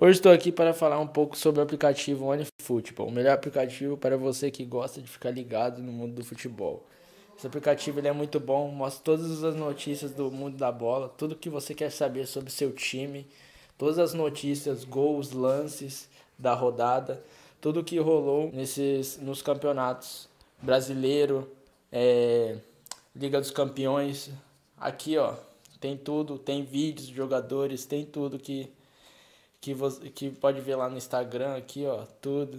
Hoje estou aqui para falar um pouco sobre o aplicativo OneFootball, o melhor aplicativo para você que gosta de ficar ligado no mundo do futebol. Esse aplicativo ele é muito bom, mostra todas as notícias do mundo da bola, tudo que você quer saber sobre seu time, todas as notícias, gols, lances da rodada, tudo que rolou nos campeonatos brasileiro, Liga dos Campeões. Aqui ó, tem tudo, tem vídeos de jogadores, tem tudo que pode ver lá no Instagram, aqui ó, tudo.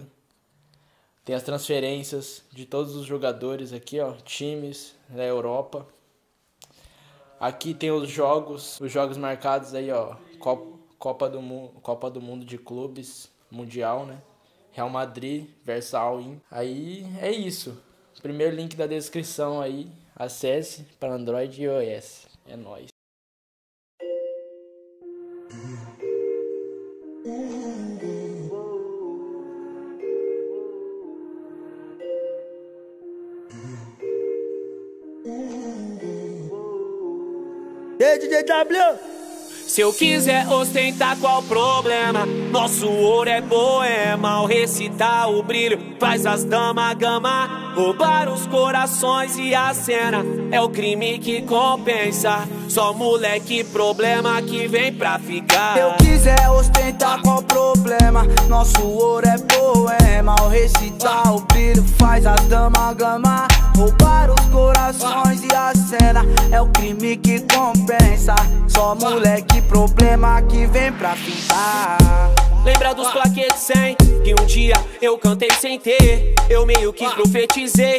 Tem as transferências de todos os jogadores aqui ó, times da Europa. Aqui tem os jogos marcados aí ó, Copa do Mundo de Clubes Mundial, né? Real Madrid versus Alin. Aí é isso. Primeiro link da descrição aí, acesse para Android e iOS. É nóis. Ei, DJW! Se eu quiser ostentar, qual problema? Nosso ouro é poema, ao recitar o brilho faz as damas gama. Roubar os corações e a cena é o crime que compensa. Só moleque problema que vem pra ficar. Se eu quiser ostentar, qual problema? Nosso ouro é poema, ao recitar o brilho faz as damas gama. Roubar os corações e a cena é o crime que compensa. Só moleque problema que vem pra ficar. Lembra dos plaquetes, hein? Que um dia eu cantei sem ter. Eu meio que profetizei.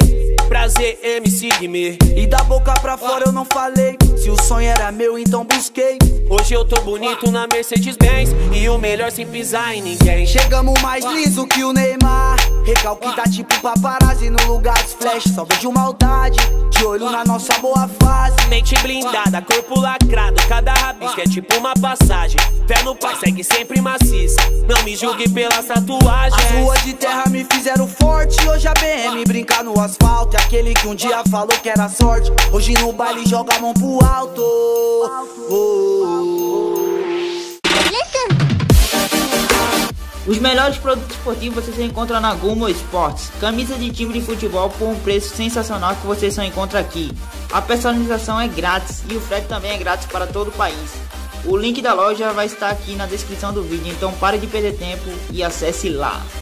Prazer, MC Guimê. E da boca pra fora eu não falei. Se o sonho era meu, então busquei. Hoje eu tô bonito na Mercedes-Benz. E o melhor sem pisar em ninguém. Chegamos mais liso que o Neymar. Recalque tá tipo paparazzi no lugar dos flash. Só vejo maldade, de olho na nossa boa fase. Mente blindada, corpo lacrado. Cada rabisco é tipo uma passagem. Pé no pai, segue sempre maciça. Não me julgue pelas tatuagens. As ruas de terra me fizeram forte. Hoje a BM brinca no asfalto. É aquele que um dia falou que era sorte. Hoje no baile joga a mão pro alto. Os melhores produtos esportivos você só encontra na Gumo Esports. Camisas de time de futebol por um preço sensacional que você só encontra aqui. A personalização é grátis e o frete também é grátis para todo o país. O link da loja vai estar aqui na descrição do vídeo, então pare de perder tempo e acesse lá.